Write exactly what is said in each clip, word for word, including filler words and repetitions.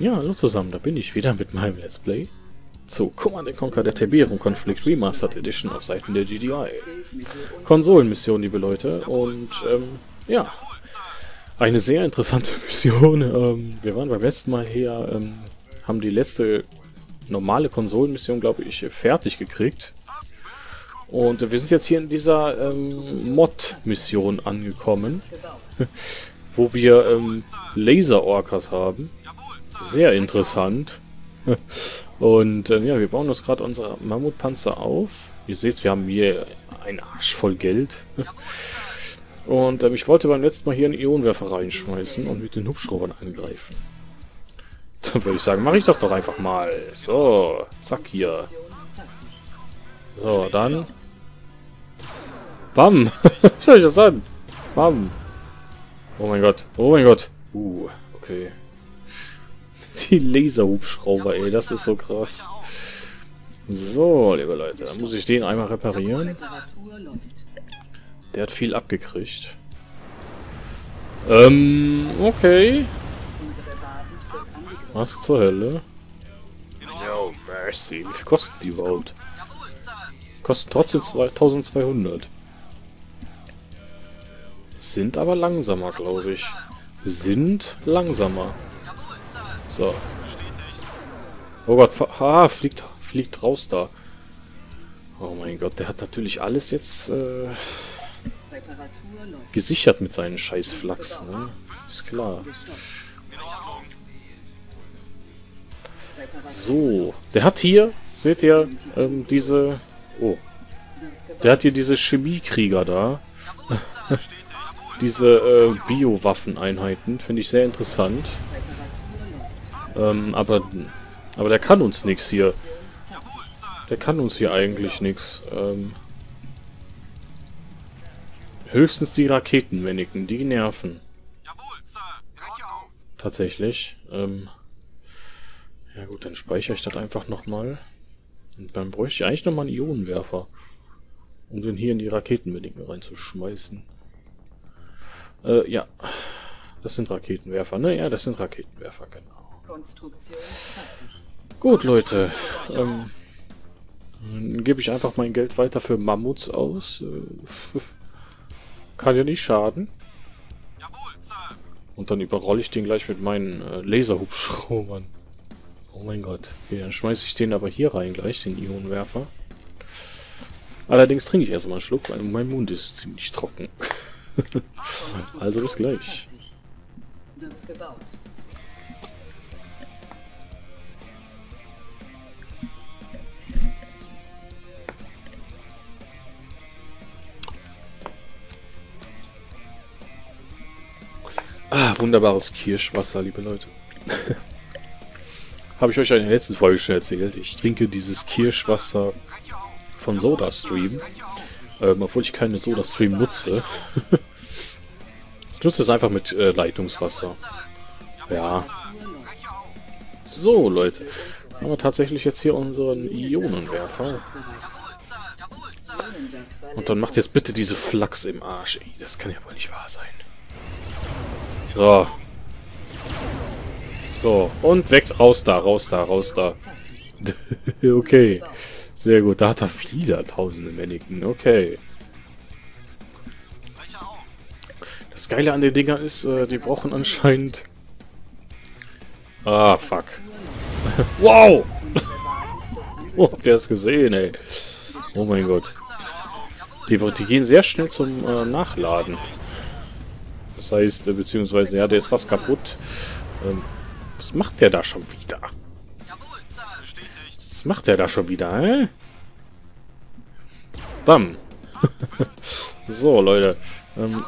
Ja, hallo zusammen, da bin ich wieder mit meinem Let's Play zu Command and Conquer der Tiberium Conflict Remastered Edition auf Seiten der G D I. Konsolenmission, liebe Leute, und ähm, ja, eine sehr interessante Mission. Ähm, wir waren beim letzten Mal her, ähm, haben die letzte normale Konsolenmission, glaube ich, fertig gekriegt. Und äh, wir sind jetzt hier in dieser ähm, Mod-Mission angekommen, wo wir ähm, Laser Orcas haben. Sehr interessant. Und äh, ja, wir bauen uns gerade unsere Mammutpanzer auf. Ihr seht, wir haben hier einen Arsch voll Geld. Und äh, ich wollte beim letzten Mal hier einen Ionenwerfer reinschmeißen und mit den Hubschraubern angreifen. Dann würde ich sagen, mache ich das doch einfach mal. So, zack hier. So, dann. Bam! Schau euch das an! Bam! Oh mein Gott, oh mein Gott! Uh, okay. Die Laserhubschrauber, ey, das ist so krass. So, liebe Leute, dann muss ich den einmal reparieren. Der hat viel abgekriegt. Ähm, okay. Was zur Hölle? No mercy. Wie viel kosten die überhaupt? Kosten trotzdem zwölfhundert. Sind aber langsamer, glaube ich. Sind langsamer. So. Oh Gott, ha, fliegt, fliegt raus da. Oh mein Gott, der hat natürlich alles jetzt äh, gesichert mit seinen Scheißflachs, ne? Ist klar. So, der hat hier, seht ihr, ähm, diese... Oh. Der hat hier diese Chemiekrieger da. Diese äh, Bio-Waffeneinheiten, finde ich sehr interessant. Ähm, aber, aber der kann uns nichts hier. Der kann uns hier eigentlich nichts. Ähm, höchstens die Raketenwendiken, die nerven. Tatsächlich. Ähm, ja gut, dann speichere ich das einfach nochmal. Und dann bräuchte ich eigentlich nochmal einen Ionenwerfer, um den hier in die Raketenwendiken reinzuschmeißen. Äh, ja. Das sind Raketenwerfer, ne? Ja, das sind Raketenwerfer, genau. Konstruktion fertig. Gut, Leute. Ähm, dann gebe ich einfach mein Geld weiter für Mammuts aus. Äh, kann ja nicht schaden. Und dann überrolle ich den gleich mit meinen äh, Laserhubschraubern. Oh mein Gott. Okay, dann schmeiße ich den aber hier rein gleich, den Ionenwerfer. Allerdings trinke ich erstmal einen Schluck, weil mein Mund ist ziemlich trocken. Also bis gleich. Wird gebaut. Ah, wunderbares Kirschwasser, liebe Leute. Habe ich euch in der letzten Folge schon erzählt. Ich trinke dieses Kirschwasser von Sodastream. Ähm, obwohl ich keine Sodastream nutze. Ich nutze es einfach mit äh, Leitungswasser. Ja. So, Leute. Haben wir tatsächlich jetzt hier unseren Ionenwerfer. Und dann macht jetzt bitte diese Flachs im Arsch. Ey, das kann ja wohl nicht wahr sein. So. So. Und weg. Raus da, raus da, raus da. Okay. Sehr gut. Da hat er wieder tausende Mannequin. Okay. Das Geile an den Dinger ist, äh, die brauchen anscheinend... Ah, fuck. Wow! Oh, habt ihr das gesehen, ey? Oh mein Gott. Die, die gehen sehr schnell zum äh, Nachladen. Das heißt, beziehungsweise, ja, der ist fast kaputt. Ähm, was macht der da schon wieder? Was macht der da schon wieder, hä? Bam. So, Leute. Ähm,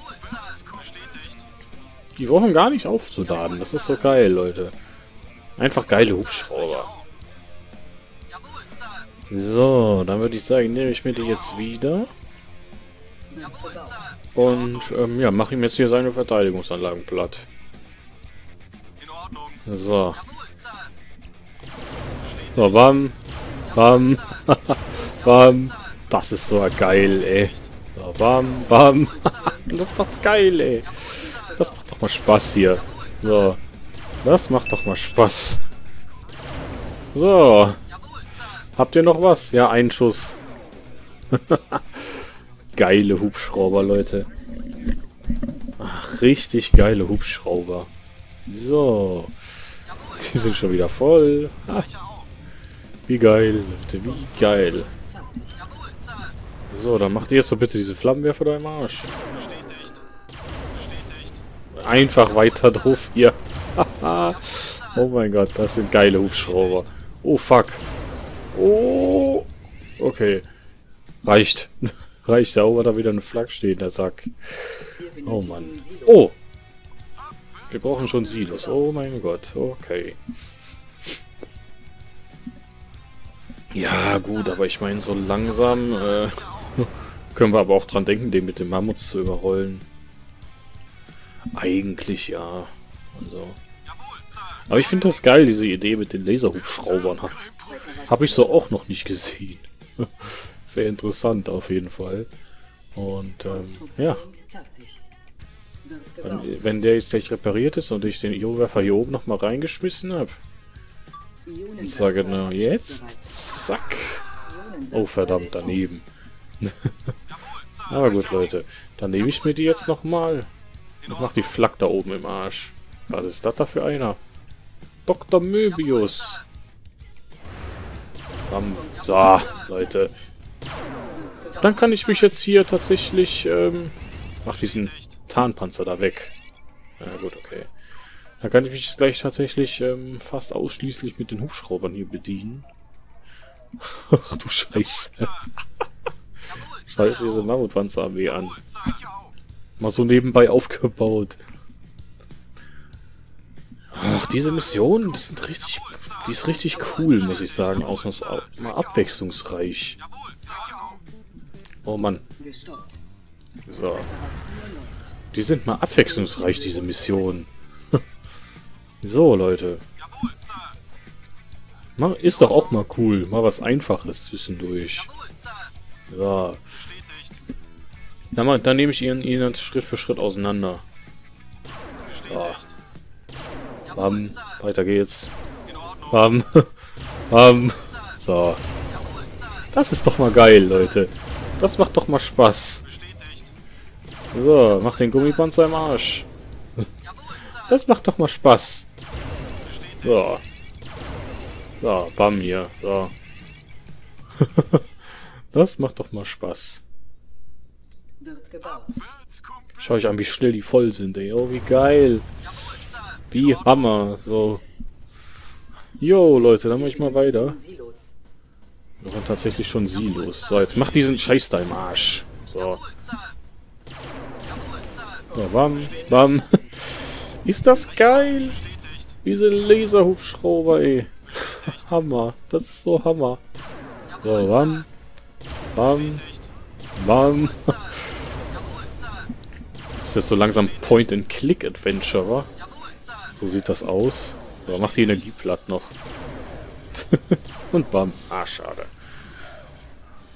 die brauchen gar nicht aufzuladen. Das ist so geil, Leute. Einfach geile Hubschrauber. So, dann würde ich sagen, nehme ich mir die jetzt wieder. Und, ähm, ja, mach ihm jetzt hier seine Verteidigungsanlagen platt. So. So, bam. Bam. Bam. Das ist so geil, ey. So, bam. Bam. Das macht geil, ey. Das macht doch mal Spaß hier. So. Das macht doch mal Spaß. So. Habt ihr noch was? Ja, ein Schuss. Geile Hubschrauber, Leute. Ach, richtig geile Hubschrauber. So. Die sind schon wieder voll. Ah. Wie geil, Leute. Wie geil. So, dann macht ihr jetzt mal bitte diese Flammenwerfer da im Arsch. Einfach weiter drauf hier. Oh mein Gott, das sind geile Hubschrauber. Oh fuck. Oh. Okay. Reicht. Reicht sauber, da wieder eine Flak steht, der Sack. Oh Mann. Oh. Wir brauchen schon Silos. Oh mein Gott. Okay. Ja, gut, aber ich meine, so langsam äh, können wir aber auch dran denken, den mit dem Mammuts zu überrollen. Eigentlich ja. Also. Aber ich finde das geil, diese Idee mit den Laserhubschraubern. Habe hab ich so auch noch nicht gesehen. Sehr interessant auf jeden Fall. Und ähm, ja. Wenn, wenn der jetzt gleich repariert ist und ich den Ionenwerfer hier oben nochmal reingeschmissen habe. Und zwar genau jetzt. Zack. Oh verdammt, daneben. Aber gut, Leute. Dann nehme ich mir die jetzt nochmal. Ich mach die Flak da oben im Arsch. Was ist das da für einer? Doktor Möbius. So, Leute. Dann kann ich mich jetzt hier tatsächlich... Ähm, mach diesen Tarnpanzer da weg. Na gut, okay. Dann kann ich mich gleich tatsächlich ähm, fast ausschließlich mit den Hubschraubern hier bedienen. Ach du Scheiße. Scheiß diese Mammutpanzerarmee an. Mal so nebenbei aufgebaut. Ach, diese Missionen, das sind richtig, die ist richtig cool, muss ich sagen. Ausnahmsweise mal abwechslungsreich. Oh Mann. So. Die sind mal abwechslungsreich, diese Missionen. So, Leute. Ist doch auch mal cool. Mal was Einfaches zwischendurch. Ja. Dann, dann nehme ich ihn, ihn Schritt für Schritt auseinander. Ja. Bam. Weiter geht's. Bam. Bam. So. Das ist doch mal geil, Leute. Das macht doch mal Spaß. So, mach den Gummipanzer im Arsch. Das macht doch mal Spaß. So. So, bam hier. So. Das macht doch mal Spaß. Schau euch an, wie schnell die voll sind, ey. Oh, wie geil. Wie Hammer. So. Jo, Leute, dann mach ich mal weiter. Wir waren tatsächlich schon Silos. So, jetzt mach diesen Scheiß da im Arsch. So. So, bam, bam. Ist das geil? Diese Laserhubschrauber, ey. Hammer. Das ist so Hammer. So, bam. Bam. Bam. Das ist jetzt so langsam Point-and-Click-Adventure, wa? So sieht das aus. So, mach die Energie platt noch. Und bam. Ah, schade.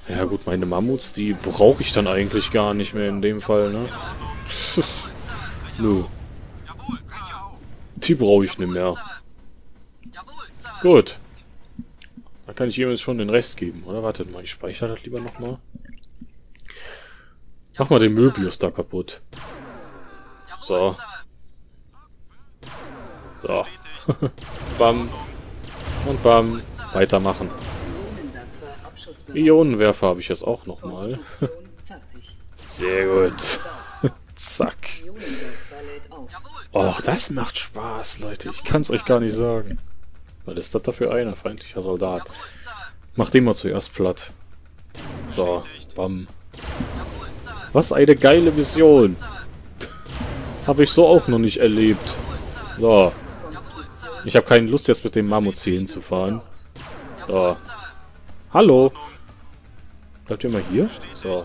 Ja gut, meine Mammuts, die brauche ich dann eigentlich gar nicht mehr in dem Fall, ne? Nö. Die brauche ich nicht mehr. Gut. Da kann ich jemandem schon den Rest geben, oder? Wartet mal, ich speichere das lieber nochmal. Mach mal den Möbius da kaputt. So. So. Bam. Und bam. Weitermachen. Ionenwerfer habe ich jetzt auch nochmal. Sehr gut. Zack. Och, das macht Spaß, Leute. Ich kann es euch gar nicht sagen. Was ist das dafür einer? Feindlicher Soldat. Mach den mal zuerst platt. So. Bam. Was eine geile Mission. Habe ich so auch noch nicht erlebt. So. Ich habe keine Lust, jetzt mit dem Mammut hier hinzufahren. So. Hallo. Bleibt ihr mal hier? So.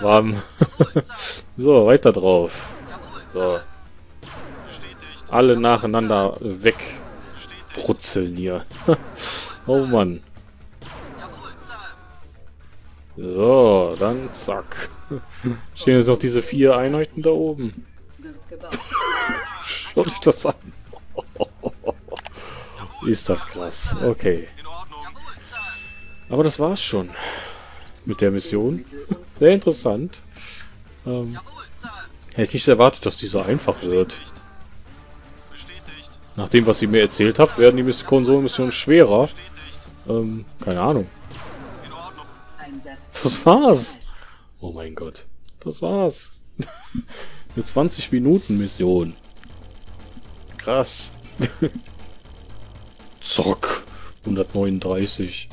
Warm. So, weiter drauf. So. Alle nacheinander wegbrutzeln hier. Oh Mann. So, dann zack. Stehen jetzt noch diese vier Einheiten da oben. Schaut euch das an. Ist das krass. Okay. Aber das war's schon mit der Mission. Sehr interessant. Ähm, hätte ich nicht erwartet, dass die so einfach wird. Nach dem, was ihr mir erzählt habt, werden die Konsolenmissionen schwerer. Ähm, keine Ahnung. Das war's. Oh mein Gott. Das war's. Eine zwanzig-Minuten-Mission. Krass. Zock. hundertneununddreißig.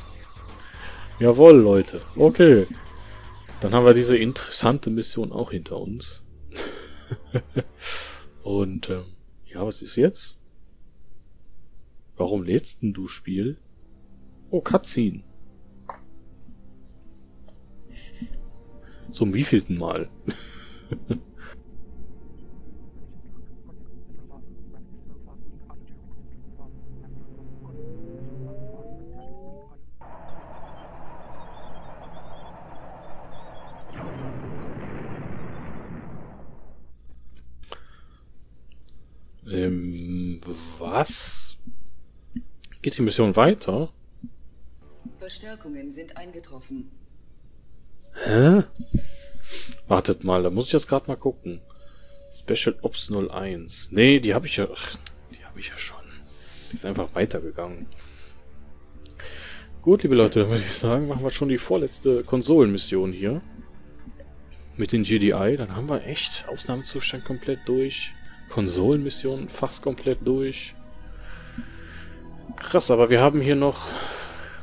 Jawohl, Leute. Okay. Dann haben wir diese interessante Mission auch hinter uns. Und, ähm, ja, was ist jetzt? Warum lädst denn du Spiel? Oh, Cutscene. Zum wievielten Mal? Ähm, was? Geht die Mission weiter? Verstärkungen sind eingetroffen. Hä? Wartet mal, da muss ich jetzt gerade mal gucken. Special Ops null eins. Nee, die habe ich ja... Ach, die habe ich ja schon. Die ist einfach weitergegangen. Gut, liebe Leute, dann würde ich sagen, machen wir schon die vorletzte Konsolenmission hier. Mit den G D I. Dann haben wir echt Ausnahmezustand komplett durch. Konsolenmission fast komplett durch. Krass, aber wir haben hier noch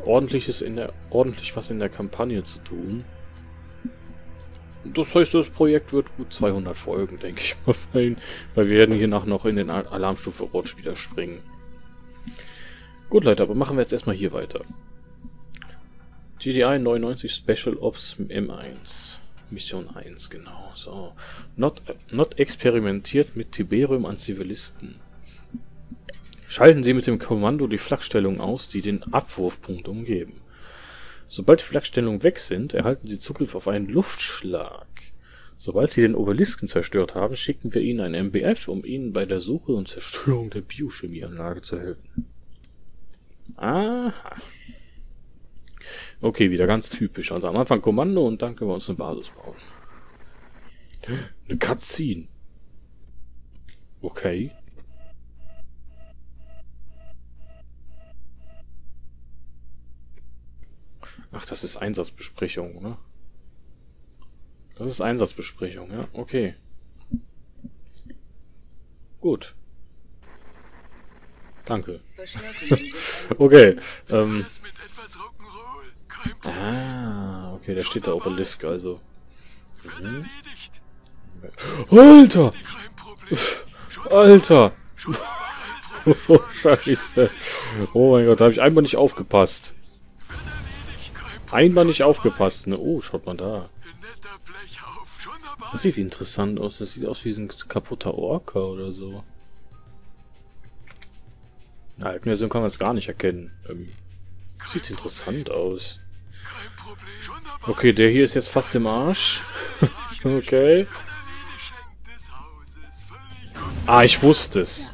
ordentliches in der, ordentlich was in der Kampagne zu tun. Das heißt, das Projekt wird gut zweihundert Folgen, denke ich mal, weil, weil wir werden hier nach noch in den Alarmstufe Rot wieder springen. Gut, Leute, aber machen wir jetzt erstmal hier weiter. G D I neunundneunzig Special Ops M eins. Mission eins, genau, so. Not, not experimentiert mit Tiberium an Zivilisten. Schalten Sie mit dem Kommando die Flakstellung aus, die den Abwurfpunkt umgeben. Sobald die Flakstellungen weg sind, erhalten Sie Zugriff auf einen Luftschlag. Sobald Sie den Obelisken zerstört haben, schicken wir Ihnen einen M B F, um Ihnen bei der Suche und Zerstörung der Biochemieanlage zu helfen. Aha. Okay, wieder ganz typisch. Also am Anfang Kommando und dann können wir uns eine Basis bauen. Eine Cutscene. Okay. Ach, das ist Einsatzbesprechung, oder? Das ist Einsatzbesprechung, ja? Okay. Gut. Danke. Okay. Ähm. Ah, okay, da steht der Obelisk, also. Mhm. Alter! Alter! Oh, Scheiße. Oh mein Gott, da habe ich einmal nicht aufgepasst. Einmal nicht aufgepasst, ne? Oh, schaut mal da. Das sieht interessant aus. Das sieht aus wie ein kaputter Orca oder so. Na, alten Version kann man es gar nicht erkennen. Ähm, sieht interessant aus. Okay, der hier ist jetzt fast im Arsch. Okay. Ah, ich wusste es.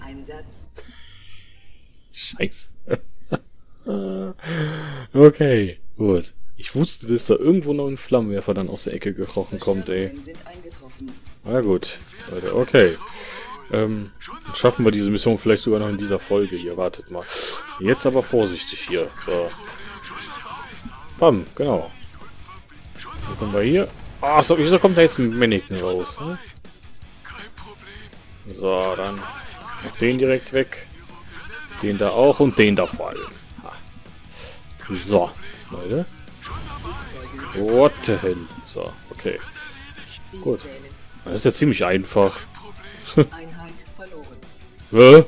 Scheiße. Okay, gut. Ich wusste, dass da irgendwo noch ein Flammenwerfer dann aus der Ecke gekrochen kommt, ey. Na gut, Leute, okay. Ähm, dann schaffen wir diese Mission vielleicht sogar noch in dieser Folge hier. Wartet mal. Jetzt aber vorsichtig hier. So. Bam, genau. Dann kommen wir hier. Ah, so, wieso kommt da jetzt ein Mannequin raus? Ne? So, dann den direkt weg. Den da auch und den da vor allem. So, Leute. What the hell? So, okay. Gut. Das ist ja ziemlich einfach. Einheit verloren. Hä?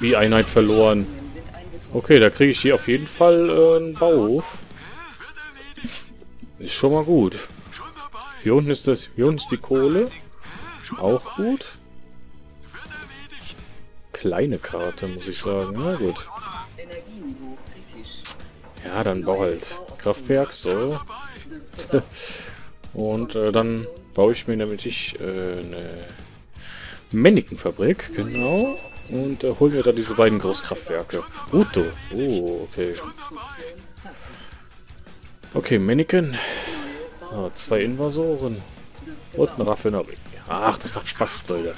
Wie Einheit verloren? Okay, da kriege ich hier auf jeden Fall äh, einen Bauhof. Ist schon mal gut. Hier unten ist das, hier unten ist die Kohle. Auch gut. Kleine Karte, muss ich sagen. Na gut. Ja, dann bau halt Kraftwerk, so. Und äh, dann baue ich mir, damit ich äh, eine Mannequin-Fabrik, genau. Und äh, holen wir da diese beiden Großkraftwerke. Ruto. Oh, okay. Okay, Mannequin. Ah, zwei Invasoren. Und eine Raffinerie. Ach, das macht Spaß, Leute.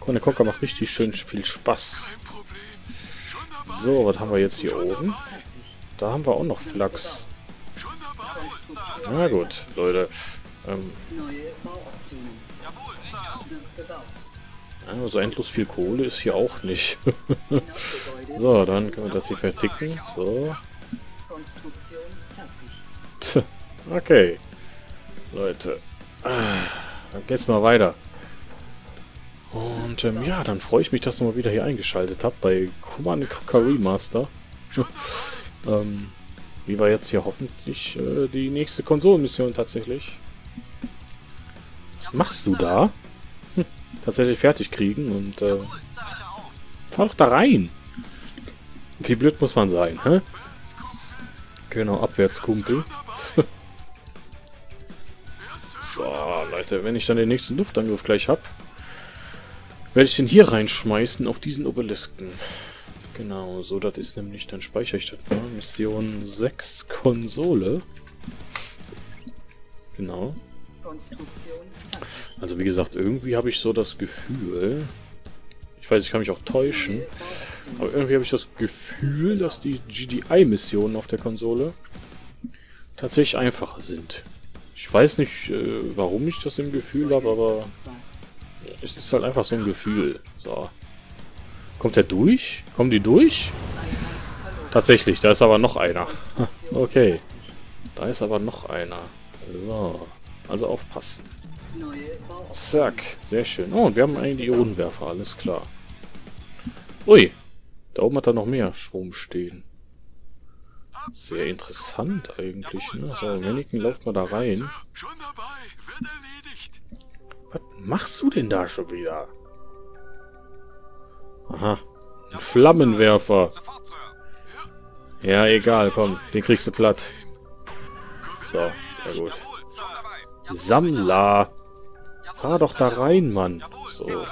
Command and Conquer macht richtig schön viel Spaß. So, was haben wir jetzt hier oben? Da haben wir auch noch Flachs. Na gut, Leute. Ähm. Ja, so endlos viel Kohle ist hier auch nicht. So, dann können wir das hier verticken. So. Tch, okay. Leute. Dann geht's mal weiter. Und ähm, ja, dann freue ich mich, dass ihr mal wieder hier eingeschaltet habt bei Command and Conquer Remastered. ähm, wie wir jetzt hier hoffentlich äh, die nächste Konsolenmission tatsächlich. Was machst du da? Hm, tatsächlich fertig kriegen und äh, fahr doch da rein. Wie blöd muss man sein, hä? Genau, Abwärtskumpel. So, Leute, wenn ich dann den nächsten Luftangriff gleich habe, werde ich den hier reinschmeißen, auf diesen Obelisken. Genau, so, das ist nämlich, dann speichere ich das mal. Mission sechs, Konsole. Genau. Also wie gesagt, irgendwie habe ich so das Gefühl, ich weiß, ich kann mich auch täuschen, aber irgendwie habe ich das Gefühl, dass die G D I-Missionen auf der Konsole tatsächlich einfacher sind. Ich weiß nicht, warum ich das im Gefühl habe, aber es ist halt einfach so ein Gefühl. So. Kommt der durch? Kommen die durch? Tatsächlich, da ist aber noch einer. Okay. Da ist aber noch einer. So. Also aufpassen. Zack. Sehr schön. Oh, und wir haben eigentlich die Ionenwerfer. Alles klar. Ui. Da oben hat er noch mehr Strom stehen. Sehr interessant eigentlich, ne? So, Mannequin läuft mal da rein. Was machst du denn da schon wieder? Aha. Ein Flammenwerfer. Ja, egal, komm. Den kriegst du platt. So, sehr gut. Sammler. Fahr doch da rein, Mann. So.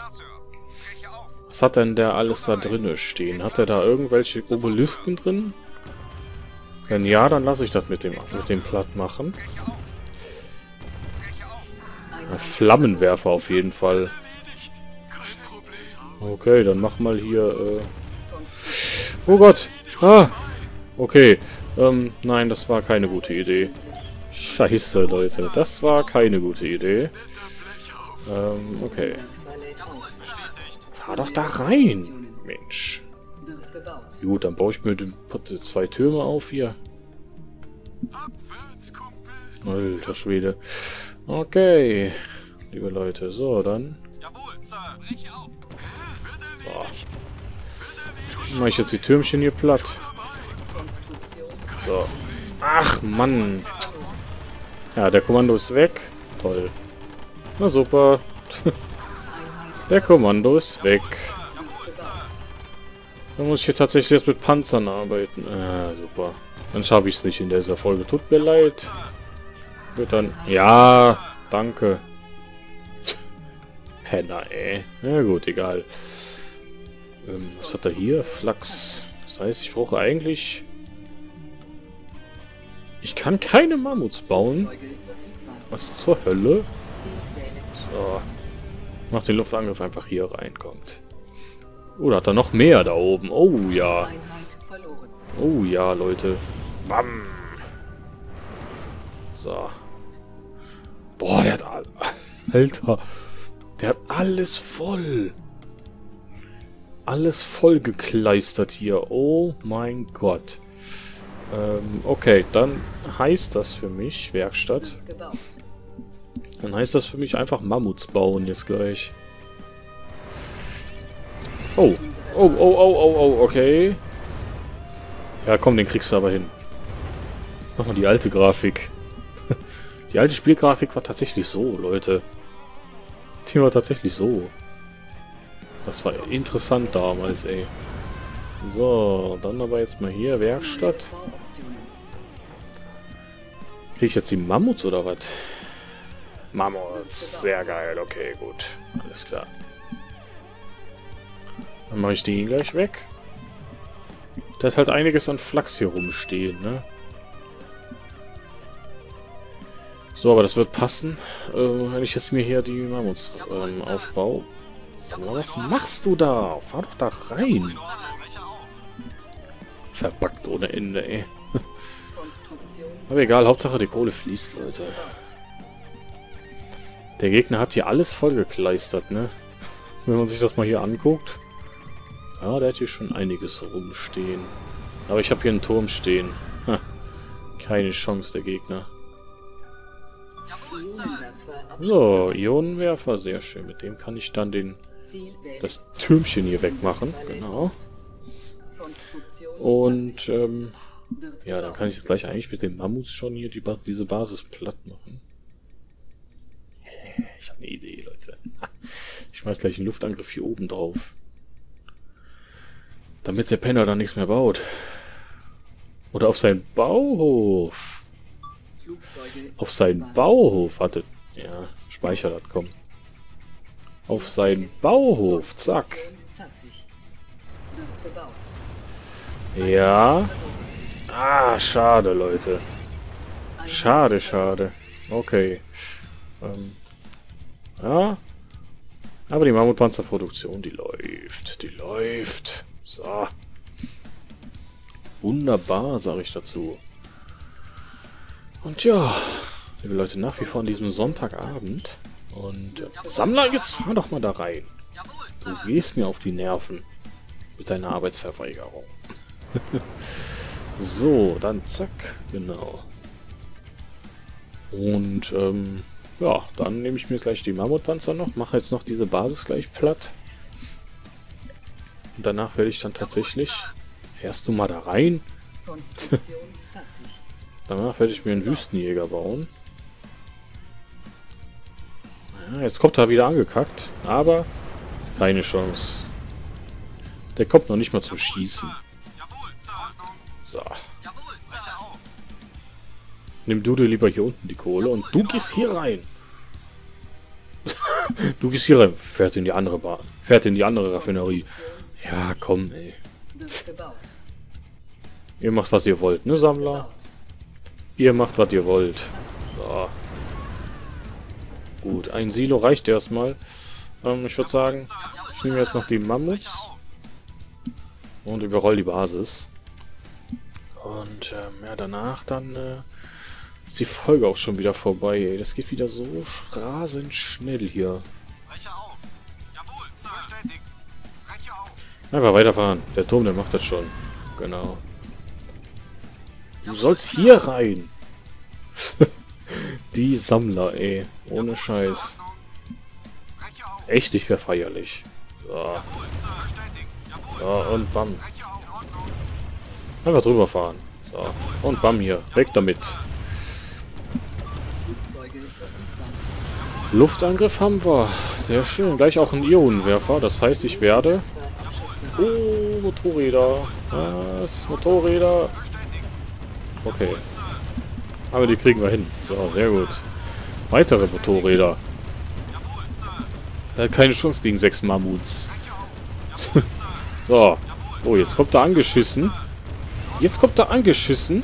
Was hat denn der alles da drinne stehen? Hat er da irgendwelche Obelisken drin? Wenn ja, dann lasse ich das mit dem, mit dem platt machen. Ein Flammenwerfer auf jeden Fall. Okay, dann mach mal hier... Äh oh Gott! Ah! Okay. Ähm, nein, das war keine gute Idee. Scheiße, Leute. Das war keine gute Idee. Ähm, okay. Fahr doch da rein! Mensch. Gut, dann baue ich mir zwei Türme auf hier. Alter Schwede. Okay, liebe Leute. So, dann. So. Mache ich jetzt die Türmchen hier platt. So. Ach, Mann. Ja, der Kommando ist weg. Toll. Na super. Der Kommando ist weg. Dann muss ich hier tatsächlich jetzt mit Panzern arbeiten. Ah, super. Dann schaffe ich es nicht in dieser Folge. Tut mir leid. Gut, dann... Ja, danke. Penner, ey. Na gut, egal. Ähm, was hat er hier? Flachs. Das heißt, ich brauche eigentlich... Ich kann keine Mammuts bauen. Was zur Hölle? So. Mach den Luftangriff einfach hier rein, kommt. Oh, da hat er noch mehr da oben. Oh ja. Oh ja, Leute. Bam. So. Boah, der hat... Alter. Der hat alles voll. Alles voll gekleistert hier. Oh mein Gott. Ähm, okay, dann heißt das für mich Werkstatt. Dann heißt das für mich einfach Mammuts bauen jetzt gleich. Oh, oh, oh, oh, oh, oh, okay. Ja, komm, den kriegst du aber hin. Mach mal die alte Grafik. Die alte Spielgrafik war tatsächlich so, Leute. Die war tatsächlich so. Das war interessant damals, ey. So, dann aber jetzt mal hier, Werkstatt. Krieg ich jetzt die Mammuts oder was? Mammuts, sehr geil, okay, gut. Alles klar. Dann mache ich den gleich weg. Da ist halt einiges an Flachs hier rumstehen, ne? So, aber das wird passen, äh, wenn ich jetzt mir hier die Mammuts ähm, aufbaue. So, was machst du da? Fahr doch da rein! Verbackt ohne Ende, ey. Aber egal, Hauptsache die Kohle fließt, Leute. Der Gegner hat hier alles vollgekleistert, ne? Wenn man sich das mal hier anguckt. Ja, da hat hier schon einiges rumstehen. Aber ich habe hier einen Turm stehen. Ha. Keine Chance, der Gegner. So, Ionenwerfer, sehr schön. Mit dem kann ich dann den, das Türmchen hier wegmachen. Genau. Und, ähm, ja, dann kann ich jetzt gleich eigentlich mit den Mammuts schon hier die ba diese Basis platt machen. Ich habe eine Idee, Leute. Ich schmeiß gleich einen Luftangriff hier oben drauf. Damit der Penner dann nichts mehr baut. Oder auf seinen Bauhof. Auf seinen Bauhof. Warte. Ja, speicher das, komm. Auf seinen Bauhof. Zack. Ja. Ah, schade, Leute. Schade, schade. Okay. Ähm. Ja. Aber die Mammutpanzerproduktion, die läuft. Die läuft. So. Wunderbar, sage ich dazu. Und ja, liebe Leute, nach wie vor an diesem Sonntagabend. Und äh, Sammler, jetzt fahr doch mal da rein. Du gehst mir auf die Nerven mit deiner Arbeitsverweigerung. So, dann zack, genau. Und ähm, ja, dann nehme ich mir gleich die Mammutpanzer noch, mache jetzt noch diese Basis gleich platt. Und danach werde ich dann tatsächlich... Fährst du mal da rein? Danach werde ich mir einen Wüstenjäger bauen. Ja, jetzt kommt er wieder angekackt. Aber keine Chance. Der kommt noch nicht mal zum Schießen. So. Nimm du dir lieber hier unten die Kohle. Und du gehst hier rein. Du gehst hier rein. Fährt in die andere Bahn. Fährt in die andere Raffinerie. Ja, komm, ey. Ihr macht, was ihr wollt, ne, Sammler? Ihr macht, was ihr wollt. So. Gut, ein Silo reicht erstmal. Ähm, ich würde sagen, ich nehme jetzt noch die Mammuts. Und überroll die Basis. Und, ähm, ja, danach dann, äh, ist die Folge auch schon wieder vorbei, ey. Das geht wieder so rasend schnell hier. Einfach weiterfahren. Der Turm, der macht das schon. Genau. Du sollst hier rein. Die Sammler, ey. Ohne Scheiß. Echt, ich wäre feierlich. So. So, und bam. Einfach drüber fahren. So, und bam hier. Weg damit. Luftangriff haben wir. Sehr schön. Gleich auch ein Ionenwerfer. Das heißt, ich werde... Oh, Motorräder. Was? Motorräder. Okay. Aber die kriegen wir hin. So, sehr gut. Weitere Motorräder. Er hat keine Chance gegen sechs Mammuts. So. Oh, jetzt kommt er angeschissen. Jetzt kommt er angeschissen.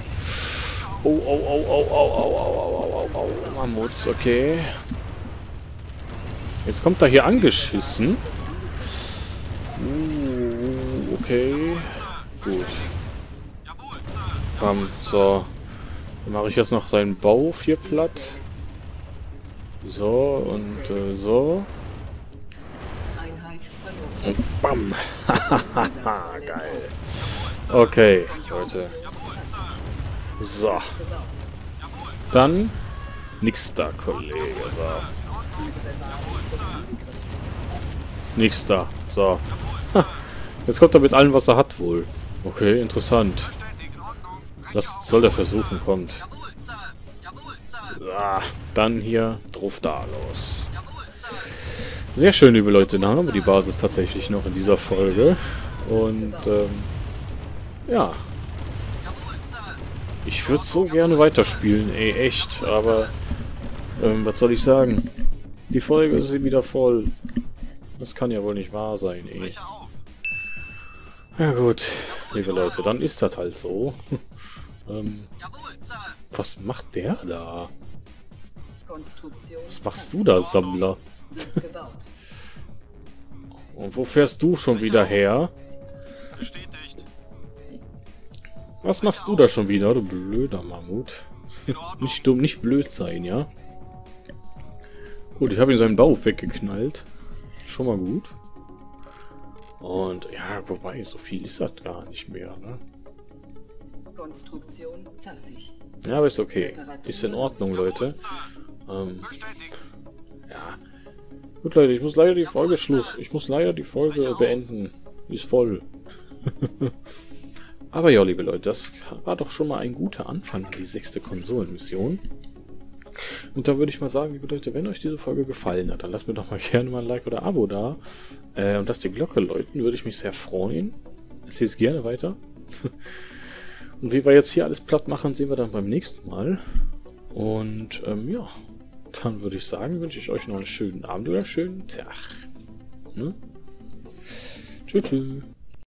Oh, oh, oh, oh, oh, oh, oh, oh, oh, Mammuts, okay. Jetzt kommt er hier angeschissen. Okay, gut. Bam, so. Dann mache ich jetzt noch seinen Bauhof hier platt. So, und äh, so. Und bam. Geil. Okay, Leute. So. Dann nix da, Kollege. So. Nix da. So. Ha. Jetzt kommt er mit allem, was er hat, wohl. Okay, interessant. Was soll der versuchen, kommt. Ah, dann hier drauf da los. Sehr schön, liebe Leute. Dann haben wir die Basis tatsächlich noch in dieser Folge. Und, ähm, ja. Ich würde so gerne weiterspielen, ey, echt. Aber, ähm, was soll ich sagen? Die Folge ist wieder voll. Das kann ja wohl nicht wahr sein, ey. Ja gut, liebe Leute, dann ist das halt so. ähm, was macht der da? Was machst du da, Sammler? Und wo fährst du schon wieder her? Was machst du da schon wieder, du blöder Mammut? Nicht dumm, nicht blöd sein, ja? Gut, ich habe ihn seinen Bauhof weggeknallt. Schon mal gut. Und ja, wobei, so viel ist das gar nicht mehr, ne? Konstruktion fertig. Ja, aber ist okay. Ist in Ordnung, Leute. Ähm, ja. Gut, Leute, ich muss leider die Folge Schluss. Ich muss leider die Folge beenden. Die ist voll. Aber ja, liebe Leute, das war doch schon mal ein guter Anfang an die sechste Konsolenmission. Und da würde ich mal sagen, liebe Leute, wenn euch diese Folge gefallen hat, dann lasst mir doch mal gerne mal ein Like oder ein Abo da. Äh, und lasst die Glocke läuten, würde ich mich sehr freuen. Erzählt es gerne weiter. Und wie wir jetzt hier alles platt machen, sehen wir dann beim nächsten Mal. Und ähm, ja, dann würde ich sagen, wünsche ich euch noch einen schönen Abend oder einen schönen Tag. Ne? Tschüss. Tschüss.